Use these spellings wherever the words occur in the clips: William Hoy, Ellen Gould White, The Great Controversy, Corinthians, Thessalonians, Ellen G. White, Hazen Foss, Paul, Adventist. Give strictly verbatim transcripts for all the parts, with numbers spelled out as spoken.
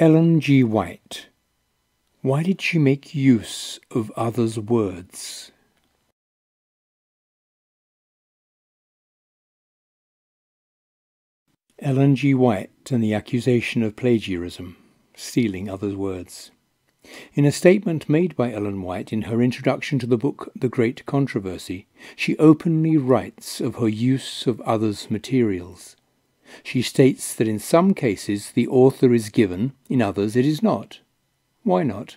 Ellen G. White. Why did she make use of others' words? Ellen G. White and the accusation of plagiarism, stealing others' words. In a statement made by Ellen White in her introduction to the book The Great Controversy, she openly writes of her use of others' materials. She states that in some cases the author is given, in others it is not. Why not?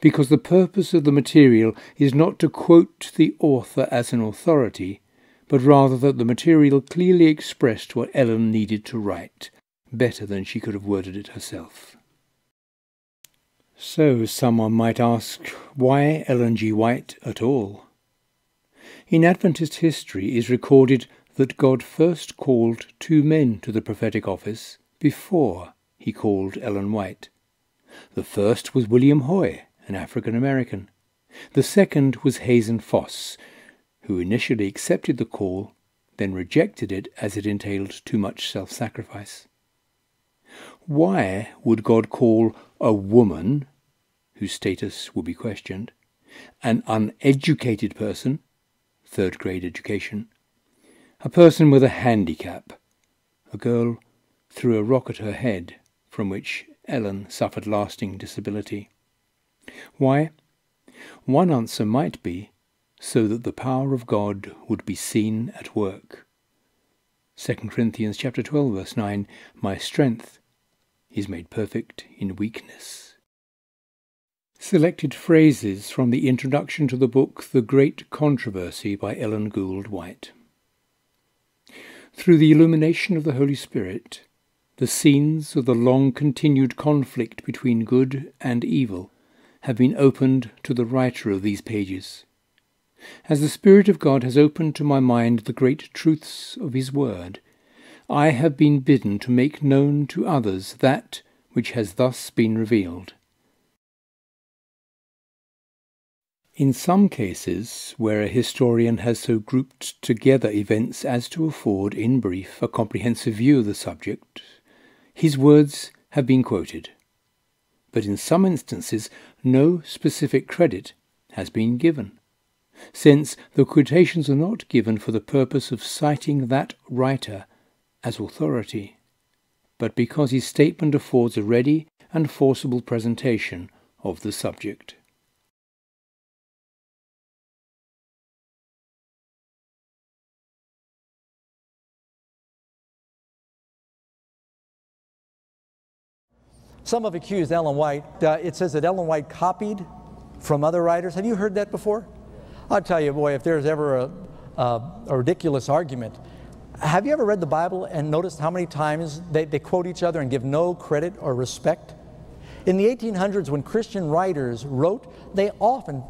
Because the purpose of the material is not to quote the author as an authority, but rather that the material clearly expressed what Ellen needed to write, better than she could have worded it herself. So someone might ask, why Ellen G. White at all? In Adventist history is recorded that God first called two men to the prophetic office before he called Ellen White. The first was William Hoy, an African-American. The second was Hazen Foss, who initially accepted the call, then rejected it as it entailed too much self-sacrifice. Why would God call a woman, whose status would be questioned, an uneducated person, third-grade education, a person with a handicap, a girl threw a rock at her head, from which Ellen suffered lasting disability. Why? One answer might be, so that the power of God would be seen at work. Second Corinthians chapter twelve, verse nine, my strength is made perfect in weakness. Selected phrases from the introduction to the book The Great Controversy by Ellen Gould White. Through the illumination of the Holy Spirit, the scenes of the long-continued conflict between good and evil have been opened to the writer of these pages. As the Spirit of God has opened to my mind the great truths of His Word, I have been bidden to make known to others that which has thus been revealed. In some cases, where a historian has so grouped together events as to afford, in brief, a comprehensive view of the subject, his words have been quoted. But in some instances, no specific credit has been given, since the quotations are not given for the purpose of citing that writer as authority, but because his statement affords a ready and forcible presentation of the subject. Some have accused Ellen White. Uh, it says that Ellen White copied from other writers. Have you heard that before? I'll tell you, boy, if there's ever a, a, a ridiculous argument. Have you ever read the Bible and noticed how many times they, they quote each other and give no credit or respect? In the eighteen hundreds, when Christian writers wrote, they often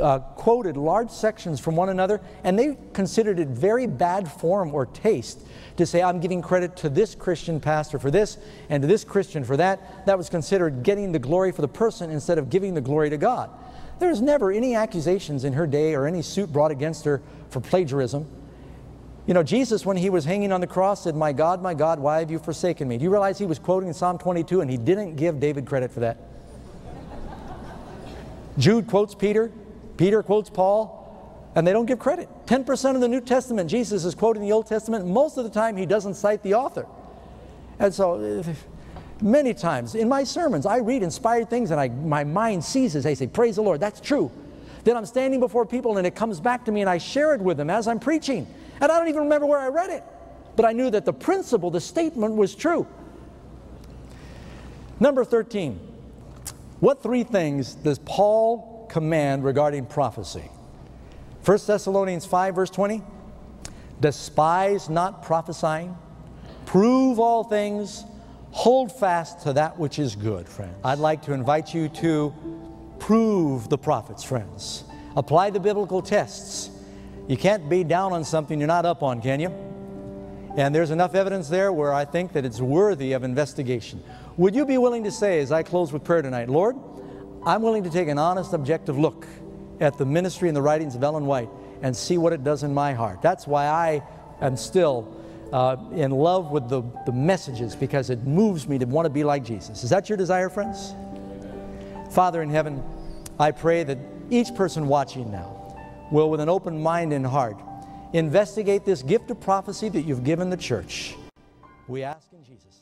uh, quoted large sections from one another, and they considered it very bad form or taste to say, I'm giving credit to this Christian pastor for this and to this Christian for that. That was considered getting the glory for the person instead of giving the glory to God. There was never any accusations in her day or any suit brought against her for plagiarism. You know, Jesus, when he was hanging on the cross, said, my God, my God, why have you forsaken me? Do you realize he was quoting Psalm twenty-two, and he didn't give David credit for that? Jude quotes Peter, Peter quotes Paul, and they don't give credit. ten percent of the New Testament, Jesus is quoting the Old Testament. Most of the time, he doesn't cite the author. And so, many times, in my sermons, I read inspired things, and I, my mind seizes. I say, praise the Lord, that's true. Then I'm standing before people, and it comes back to me, and I share it with them as I'm preaching. And I don't even remember where I read it, but I knew that the principle, the statement was true. Number thirteen, what three things does Paul command regarding prophecy? First Thessalonians five verse twenty, despise not prophesying, prove all things, hold fast to that which is good, friends. I'd like to invite you to prove the prophets, friends. Apply the biblical tests. You can't be down on something you're not up on, can you? And there's enough evidence there where I think that it's worthy of investigation. Would you be willing to say, as I close with prayer tonight, Lord, I'm willing to take an honest, objective look at the ministry and the writings of Ellen White and see what it does in my heart. That's why I am still uh, in love with the, the messages, because it moves me to want to be like Jesus. Is that your desire, friends? Father in heaven, I pray that each person watching now will, with an open mind and heart, investigate this gift of prophecy that you've given the church. We ask in Jesus' name.